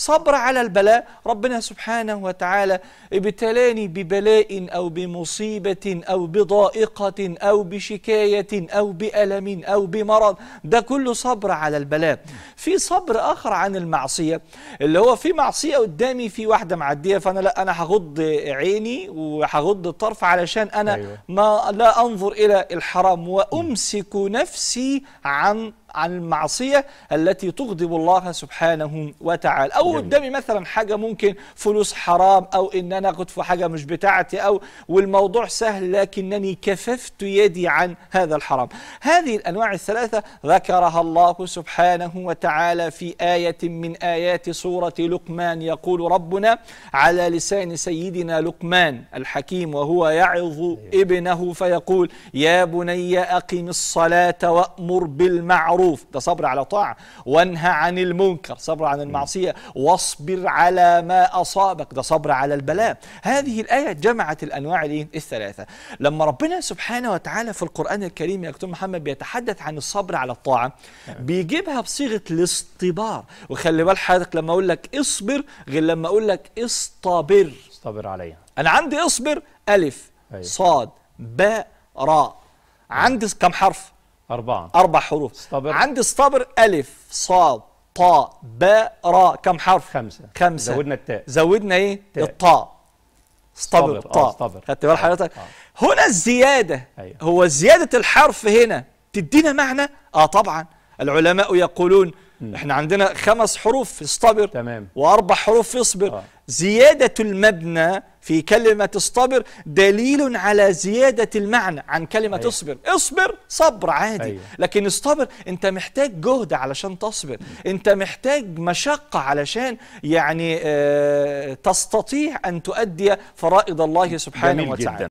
صبر على البلاء. ربنا سبحانه وتعالى ابتلاني ببلاء أو بمصيبة أو بضائقة أو بشكاية أو بألم أو بمرض، ده كله صبر على البلاء. في صبر آخر عن المعصية، اللي هو في معصية قدامي، في واحدة معدية، فأنا لا، أنا هغض عيني وهغض الطرف علشان أنا ما لا أنظر إلى الحرام، وأمسك نفسي عن المعصية التي تغضب الله سبحانه وتعالى. أو قدامي مثلا حاجة ممكن فلوس حرام، أو إن أنا أخد في حاجة مش بتاعتي، أو والموضوع سهل لكنني كففت يدي عن هذا الحرام. هذه الأنواع الثلاثة ذكرها الله سبحانه وتعالى في آية من آيات سورة لقمان، يقول ربنا على لسان سيدنا لقمان الحكيم وهو يعظ ابنه فيقول يا بني أقم الصلاة وأمر بالمعروف، ده صبر على طاعة، وانهى عن المنكر، صبر عن المعصية، واصبر على ما أصابك، ده صبر على البلاء. هذه الآية جمعت الأنواع الثلاثة. لما ربنا سبحانه وتعالى في القرآن الكريم يا دكتور محمد بيتحدث عن الصبر على الطاعة بيجيبها بصيغة الاصطبار، وخلي بال حضرتك لما أقول لك اصبر غير لما أقول لك اصطبر، اصطبر عليها. أنا عندي اصبر ألف صاد باء راء، عندي كم حرف؟ أربعة، أربع حروف. استبر. عندي اصطبر ألف صاد طاء باء راء، كم حرف؟ خمسة. زودنا التاء، زودنا إيه؟ الطاء. اصطبر طاء، خدت بال حضرتك؟ هنا الزيادة، هو زيادة الحرف هنا تدينا معنى؟ طبعا العلماء يقولون احنا عندنا خمس حروف في اصطبر، تمام، وأربع حروف في اصبر. زيادة المبنى في كلمة اصطبر دليل على زيادة المعنى عن كلمة اصبر. اصبر صبر عادي، لكن اصطبر انت محتاج جهد علشان تصبر، انت محتاج مشقة علشان يعني تستطيع أن تؤدي فرائض الله سبحانه وتعالى.